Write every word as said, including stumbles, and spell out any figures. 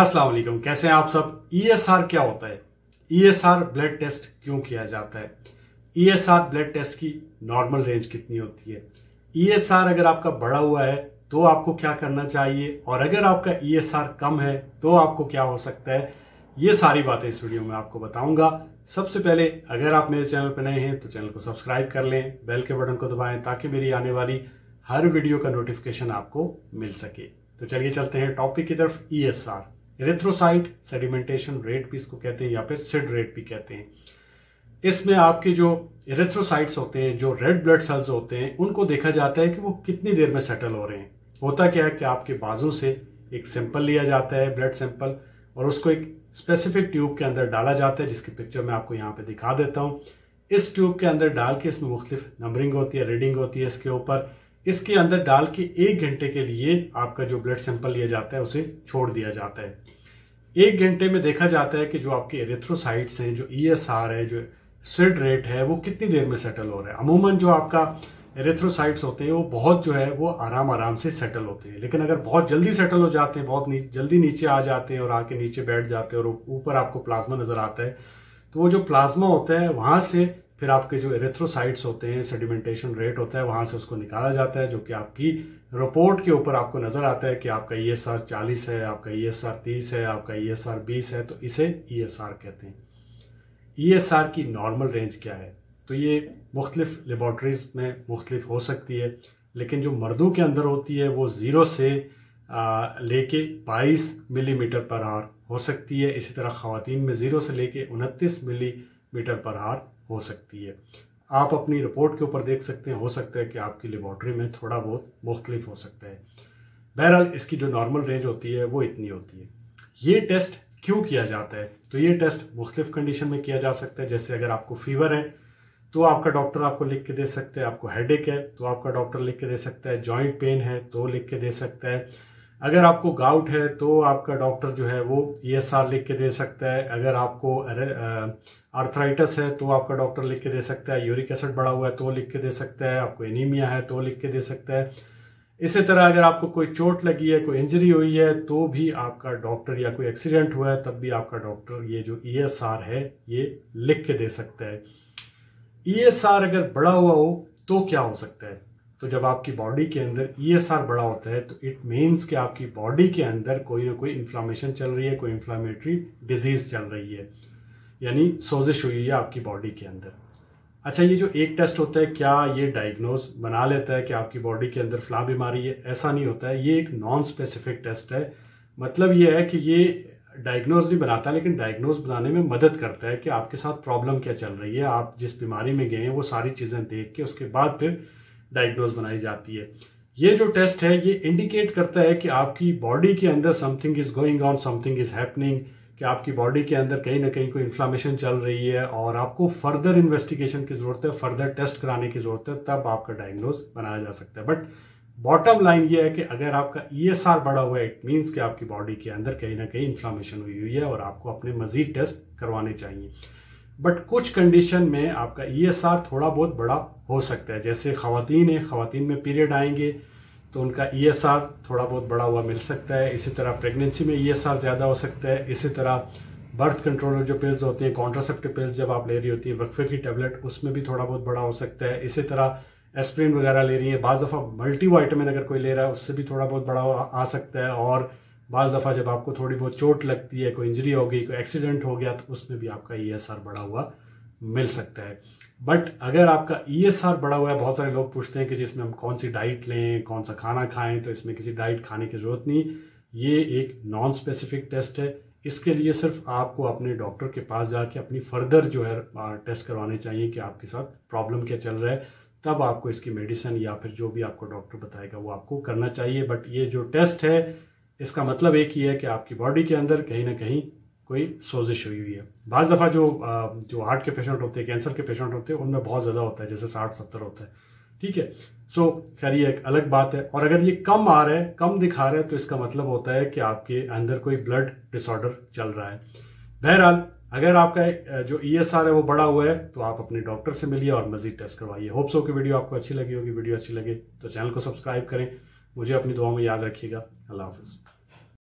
अस्सलाम वालेकुम, कैसे हैं आप सब। ई एस आर क्या होता है, E S R blood test क्यों किया जाता है, E S R blood test की नॉर्मल रेंज कितनी होती है, ई एस आर अगर आपका बढ़ा हुआ है तो आपको क्या करना चाहिए, और अगर आपका ई एस आर कम है तो आपको क्या हो सकता है, ये सारी बातें इस वीडियो में आपको बताऊंगा। सबसे पहले अगर आप मेरे चैनल पर नए हैं तो चैनल को सब्सक्राइब कर लें, बेल के बटन को दबाएं ताकि मेरी आने वाली हर वीडियो का नोटिफिकेशन आपको मिल सके। तो चलिए चलते हैं टॉपिक की तरफ। E S R erythrocyte sedimentation rate भी इसको कहते हैं या फिर सिड रेट भी कहते हैं। इसमें आपके जो एरिथ्रोसाइट्स होते हैं, जो रेड ब्लड सेल्स होते हैं, उनको देखा जाता है कि वो कितनी देर में सेटल हो रहे हैं। होता क्या है कि आपके बाजू से एक सैंपल लिया जाता है, ब्लड सैंपल, और उसको एक स्पेसिफिक ट्यूब के अंदर डाला जाता है जिसकी पिक्चर मैं आपको यहाँ पे दिखा देता हूँ। इस ट्यूब के अंदर डाल के, इसमें मुख्तलिफ नंबरिंग होती है, रीडिंग होती है इसके ऊपर, इसके अंदर डाल के एक घंटे के लिए आपका जो ब्लड सैंपल लिया जाता है उसे छोड़ दिया जाता है। एक घंटे में देखा जाता है कि जो आपके एरिथ्रोसाइट्स हैं, जो ई एस आर है, जो सिड रेट है, वो कितनी देर में सेटल हो रहा है। अमूमन जो आपका एरिथ्रोसाइट्स होते हैं वो बहुत जो है वो आराम आराम से सेटल होते हैं, लेकिन अगर बहुत जल्दी सेटल हो जाते हैं, बहुत नीच, जल्दी नीचे आ जाते हैं और आके नीचे बैठ जाते हैं और ऊपर आपको प्लाज्मा नजर आता है, तो वो जो प्लाज्मा होता है वहां से फिर आपके जो एरिथ्रोसाइट्स होते हैं, सेडिमेंटेशन रेट होता है, वहां से उसको निकाला जाता है, जो कि आपकी रिपोर्ट के ऊपर आपको नजर आता है कि आपका ई एस आर चालीस है, आपका ई एस आर तीस है, आपका ई एस आर बीस है, तो इसे ई एस आर कहते हैं। ई एस आर की नॉर्मल रेंज क्या है, तो ये मुख्तलिफ लेबॉर्ट्रीज़ में मुख्तलिफ हो सकती है, लेकिन जो मर्दों के अंदर होती है वो ज़ीरो से लेके बाईस मिलीमीटर पर आवर हो सकती है। इसी तरह ख़वातीन में ज़ीरो से लेके उनतीस मिलीमीटर पर आवर हो सकती है। आप अपनी रिपोर्ट के ऊपर देख सकते हैं, हो सकता है कि आपकी लेबॉर्ट्री में थोड़ा बहुत मुख्तलिफ हो सकता है। बहरहाल इसकी जो नॉर्मल रेंज होती है वो इतनी होती है। ये टेस्ट क्यों किया जाता है, तो ये टेस्ट मुख्तलिफ कंडीशन में किया जा सकता है। जैसे अगर आपको फीवर है तो आपका डॉक्टर आपको लिख के दे सकता है, आपको हेडेक है तो आपका डॉक्टर लिख के दे सकता है, जॉइंट पेन है तो लिख के दे सकता है, अगर आपको गाउट है तो आपका डॉक्टर जो है वो ई एस आर लिख के दे सकता है, अगर आपको आर्थराइटिस है तो आपका डॉक्टर लिख के दे सकता है, यूरिक एसिड बढ़ा हुआ है तो लिख के दे सकता है, आपको एनीमिया है तो लिख के दे सकता है। इसी तरह अगर आपको कोई चोट लगी है, कोई इंजरी हुई है तो भी आपका डॉक्टर, या कोई एक्सीडेंट हुआ है तब भी आपका डॉक्टर ये जो ई एस आर है ये लिख के दे सकता है। ई एस आर अगर बड़ा हुआ हो तो क्या हो सकता है, तो जब आपकी बॉडी के अंदर ई एस आर बड़ा होता है तो इट मीन्स कि आपकी बॉडी के अंदर कोई ना कोई इन्फ्लामेशन चल रही है, कोई इन्फ्लामेटरी डिजीज चल रही है, यानी सोजिश हुई है आपकी बॉडी के अंदर। अच्छा, ये जो एक टेस्ट होता है क्या ये डायग्नोज बना लेता है कि आपकी बॉडी के अंदर फला बीमारी है, ऐसा नहीं होता है। ये एक नॉन स्पेसिफिक टेस्ट है, मतलब ये है कि ये डायग्नोज नहीं बनाता, लेकिन डायग्नोज बनाने में मदद करता है कि आपके साथ प्रॉब्लम क्या चल रही है, आप जिस बीमारी में गए हैं वो सारी चीज़ें देख के उसके बाद फिर डायग्नोज बनाई जाती है। ये जो टेस्ट है ये इंडिकेट करता है कि आपकी बॉडी के अंदर something is going on, something is happening, कि आपकी बॉडी के अंदर कहीं ना कहीं कोई इन्फ्लामेशन चल रही है और आपको फर्दर इन्वेस्टिगेशन की ज़रूरत है, फर्दर टेस्ट कराने की ज़रूरत है, तब आपका डायग्नोज बनाया जा सकता है। बट बॉटम लाइन ये है कि अगर आपका ई एस आर बढ़ा हुआ है इट मीन्स कि आपकी बॉडी के अंदर कहीं ना कहीं इन्फ्लामेशन हुई हुई है और आपको अपने मजीद टेस्ट करवाने चाहिए। बट कुछ कंडीशन में आपका ई एस आर थोड़ा बहुत बड़ा हो सकता है, जैसे ख़वातीन है, ख़वातीन में पीरियड आएंगे तो उनका ई एस आर थोड़ा बहुत बड़ा हुआ मिल सकता है। इसी तरह प्रेगनेंसी में ई एस आर ज़्यादा हो सकता है। इसी तरह बर्थ कंट्रोलर जो पिल्स होती हैं, कॉन्ट्रासेप्टिव पिल्स जब आप ले रही होती हैं, वक्फे की टेबलेट, उसमें भी थोड़ा बहुत बड़ा हो सकता है। इसी तरह एस्प्रिन वगैरह ले रही है, बाज़ दफ़ा मल्टीविटामिन अगर कोई ले रहा है उससे भी थोड़ा बहुत बड़ा आ सकता है, और बाज़ दफ़ा जब आपको थोड़ी बहुत चोट लगती है, कोई इंजरी हो गई, कोई एक्सीडेंट हो गया, तो उसमें भी आपका ई एस आर बड़ा हुआ मिल सकता है। बट अगर आपका ई एस आर बड़ा हुआ है, बहुत सारे लोग पूछते हैं कि जिसमें हम कौन सी डाइट लें, कौन सा खाना खाएँ, तो इसमें किसी डाइट खाने की ज़रूरत नहीं। ये एक नॉन स्पेसिफिक टेस्ट है, इसके लिए सिर्फ आपको अपने डॉक्टर के पास जाके अपनी फर्दर जो है टेस्ट करवाने चाहिए कि आपके साथ प्रॉब्लम क्या चल रहा है, तब आपको इसकी मेडिसिन या फिर जो भी आपको डॉक्टर बताएगा वो आपको करना चाहिए। बट ये जो टेस्ट है इसका मतलब एक ही है कि आपकी बॉडी के अंदर कहीं ना कहीं कोई सोजिश हुई हुई है। बाज़ दफ़ा जो जो हार्ट के पेशेंट होते हैं, कैंसर के पेशेंट होते हैं, उनमें बहुत ज़्यादा होता है, जैसे साठ सत्तर होता है, ठीक है। सो खैर ये एक अलग बात है। और अगर ये कम आ रहा है, कम दिखा रहा है, तो इसका मतलब होता है कि आपके अंदर कोई ब्लड डिसऑर्डर चल रहा है। बहरहाल अगर आपका जो ई एस आर है वो बड़ा हुआ है तो आप अपने डॉक्टर से मिलिए और मजीद टेस्ट करवाइए। होप्स हो कि वीडियो आपको अच्छी लगी होगी। वीडियो अच्छी लगे तो चैनल को सब्सक्राइब करें। मुझे अपनी दुआ में याद रखिएगा। अल्लाह हाफिज़।